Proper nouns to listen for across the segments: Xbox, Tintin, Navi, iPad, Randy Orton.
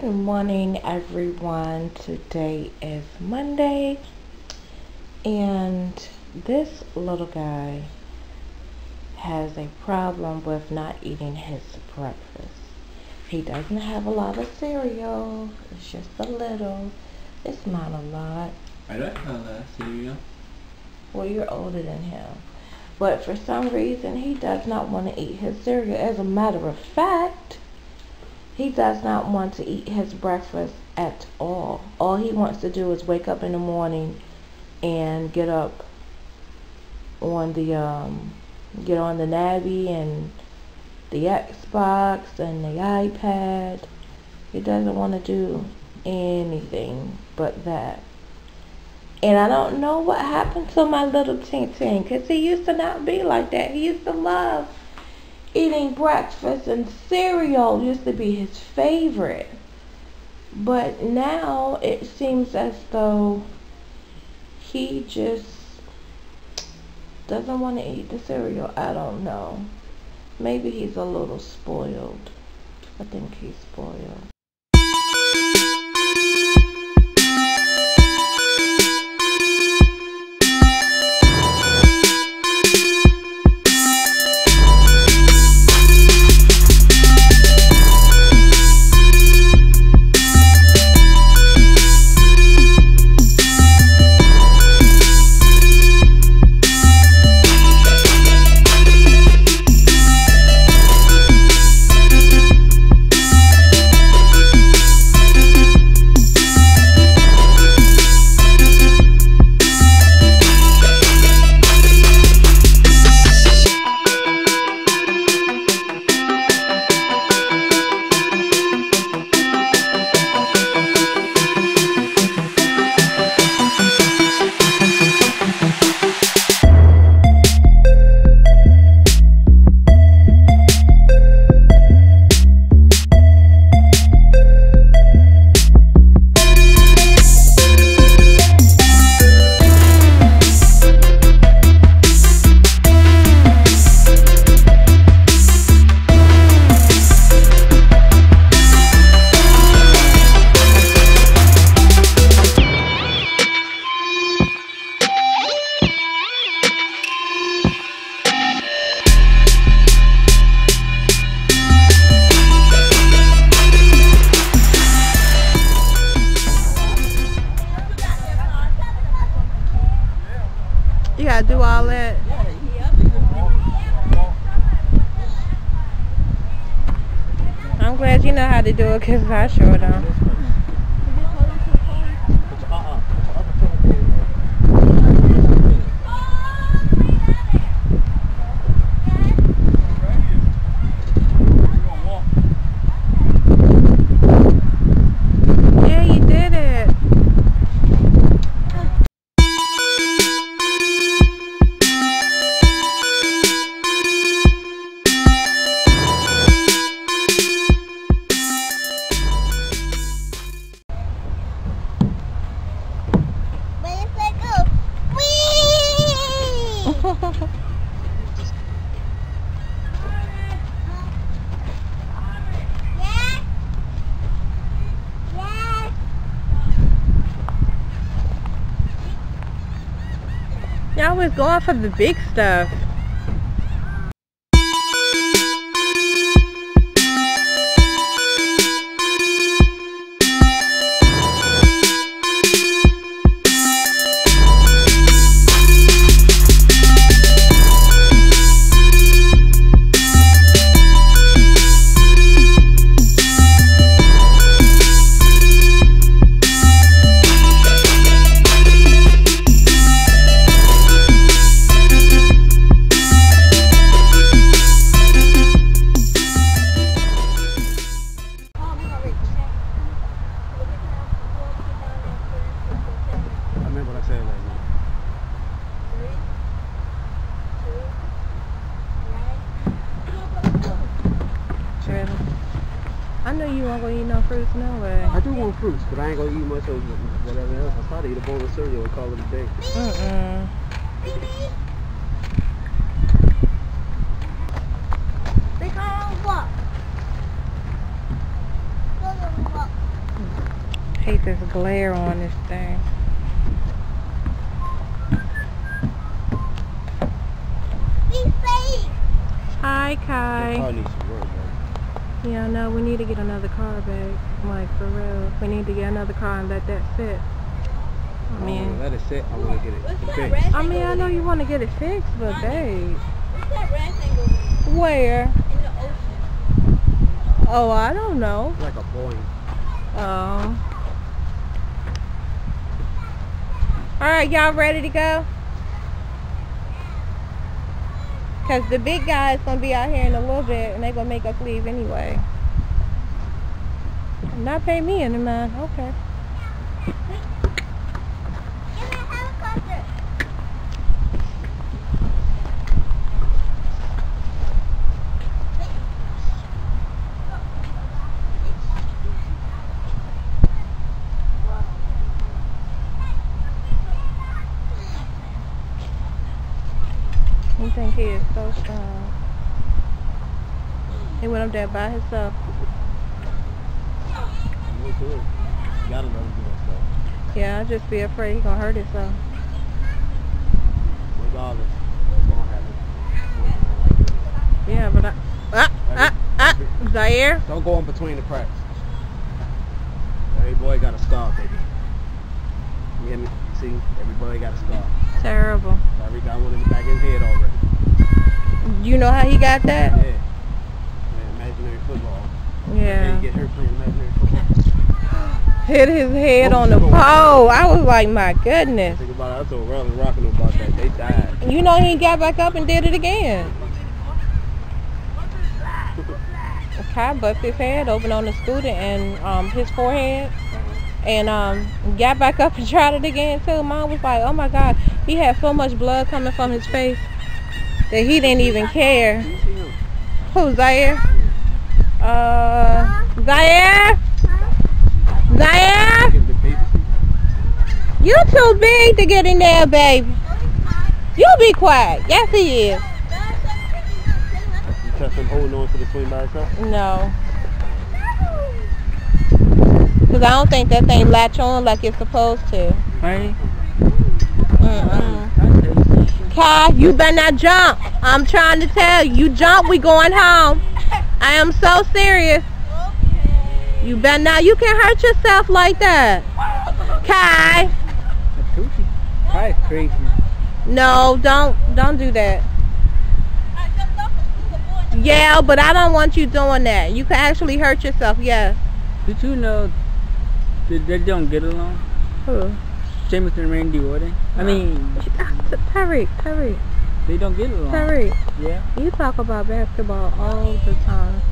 Good morning, everyone. Today is Monday, and this little guy has a problem with not eating his breakfast. He doesn't have a lot of cereal. It's just a little. It's not a lot. I don't have a lot of cereal. Well, you're older than him. But for some reason, he does not want to eat his cereal. As a matter of fact, he does not want to eat his breakfast at all. All he wants to do is wake up in the morning and get up on the Navi and the Xbox and the iPad. He doesn't want to do anything but that. And I don't know what happened to my little Tintin, because he used to not be like that. He used to love eating breakfast, and cereal used to be his favorite. But now it seems as though he just doesn't want to eat the cereal. I don't know. Maybe he's a little spoiled. I think he's spoiled. You gotta do all that. I'm glad you know how to do it, because I sure don't. Y'all was going for the big stuff. I know you won't go eat no fruits, no way. I do want fruits, but I ain't gonna eat much of whatever else. I thought I'd eat a bowl of cereal and call it a day. We're gonna walk. hate this glare on this thing. Hi, Kai. Car needs to work, man. Yeah, I know. We need to get another car back. Like, for real. We need to get another car and let that sit. I mean, let it sit. I want to get it fixed. I mean, I know you want to get it fixed, but babe. What's that red thing over there? Where? In the ocean. Oh, I don't know. Like a boy. Oh. Alright, y'all ready to go? Because the big guy is going to be out here in a little bit, and they're going to make us leave anyway. Not pay me any mind. Okay. Give me a helicopter. You think he is so strong. He went up there by himself. Yeah, I'll just be afraid he's gonna hurt himself. Yeah, but I... Zaire? Don't go in between the cracks. Every boy got a scar, baby. You hear me? See? Every boy got a scar. Terrible. Every guy wanted to back his head already. You know how he got that? Yeah. Man, imaginary football. Yeah. He get hurt playing imaginary football. Hit his head on the pole. I was like, my goodness. Think about it. I told Ron and Rockin' about that. They died. You know he got back up and did it again. Kai bucked his head open on the scooter and his forehead. And got back up and tried it again too. Mom was like, oh my God, he had so much blood coming from his face that he didn't even care. Who, Zaire? Zaire? Zaire? You're too big to get in there, baby. You be quiet. Yes, he is. You touch him holding on to the swing by yourself? No. Because I don't think that thing latch on like it's supposed to. Right? Mm-mm. Kai, you better not jump. I'm trying to tell you. You jump, we going home. I am so serious. Okay. You better not. You can hurt yourself like that. Kai. Kai is crazy. No, don't do that. Yeah, but I don't want you doing that. You can actually hurt yourself, yes. Did you know... They don't get along. Who? James and Randy Orton. I mean... Tariq. They don't get along. Tariq. Yeah? You talk about basketball all the time.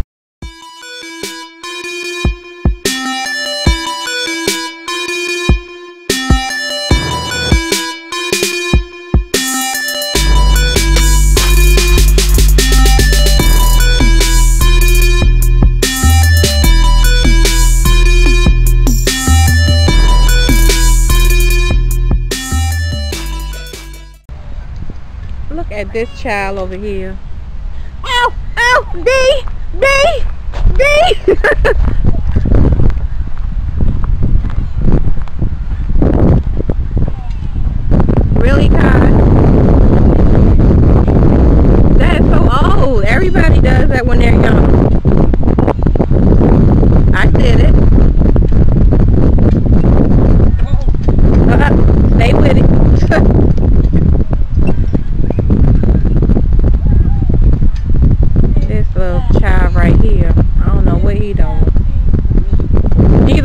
Look at this child over here. Ow! Ow! B! Really, God. That is so old. Everybody does that when they're young. I did it. Stay with it.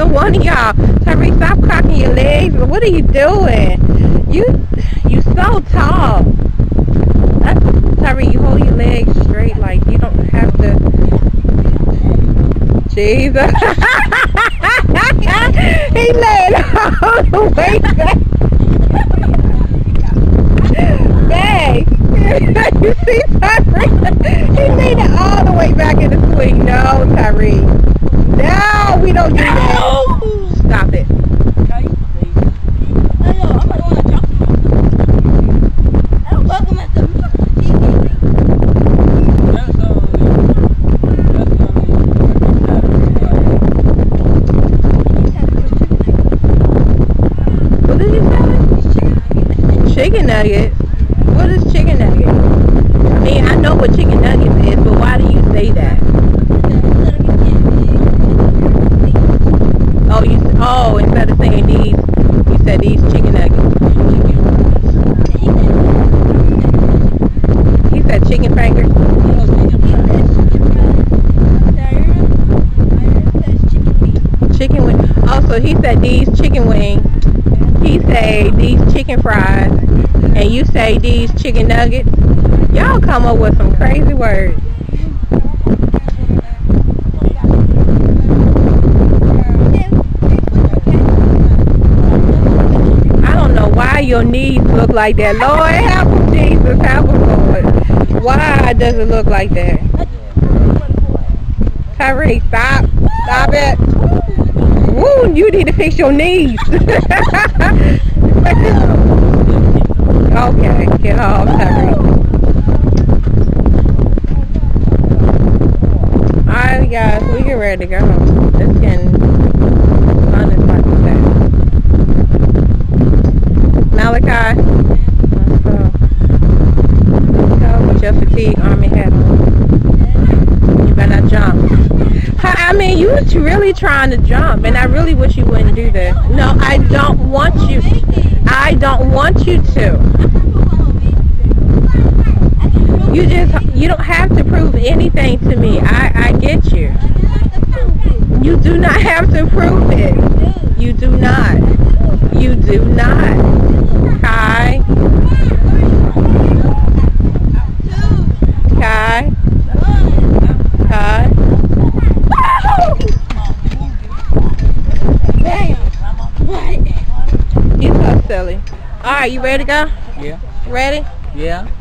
One of y'all, Tariq, stop cocking your legs. What are you doing? You so tall. Tariq, you hold your legs straight, like you don't have to. Jesus. He laid all the way back. Dang. You see Tariq? He laid it all the way back in the swing. No, Tariq. No, we don't do that. No. Stop it. Okay. I'm not going to jump. I don't fuck him at the TV. chicken nugget? What is chicken nugget? I mean, I know what chicken nuggets is, but why do you say that? Oh, you, oh, instead of saying these, you said these chicken nuggets. He said chicken fingers. Chicken wings. Oh, so he said these chicken wings. He say these chicken fries, and you say these chicken nuggets. Y'all come up with some crazy words. I don't know why your knees look like that. Lord, help them, Jesus, help them, Lord. Why does it look like that? Tyree, stop. Stop it. Woo, you need to fix your knees. Okay, get off, Terry. Alright guys, we get ready to go home. This can fun as much as that. Malachi, go with your fatigue army hat on. You better not jump. I mean, you were really trying to jump, and I really wish you wouldn't do this. No, I don't want you. I don't want you to. You don't have to prove anything to me. I get you. You do not have to prove it. You do not. You do not. Kai. Kai. Kai. Silly. All right, you ready to go? Yeah. Ready? Yeah.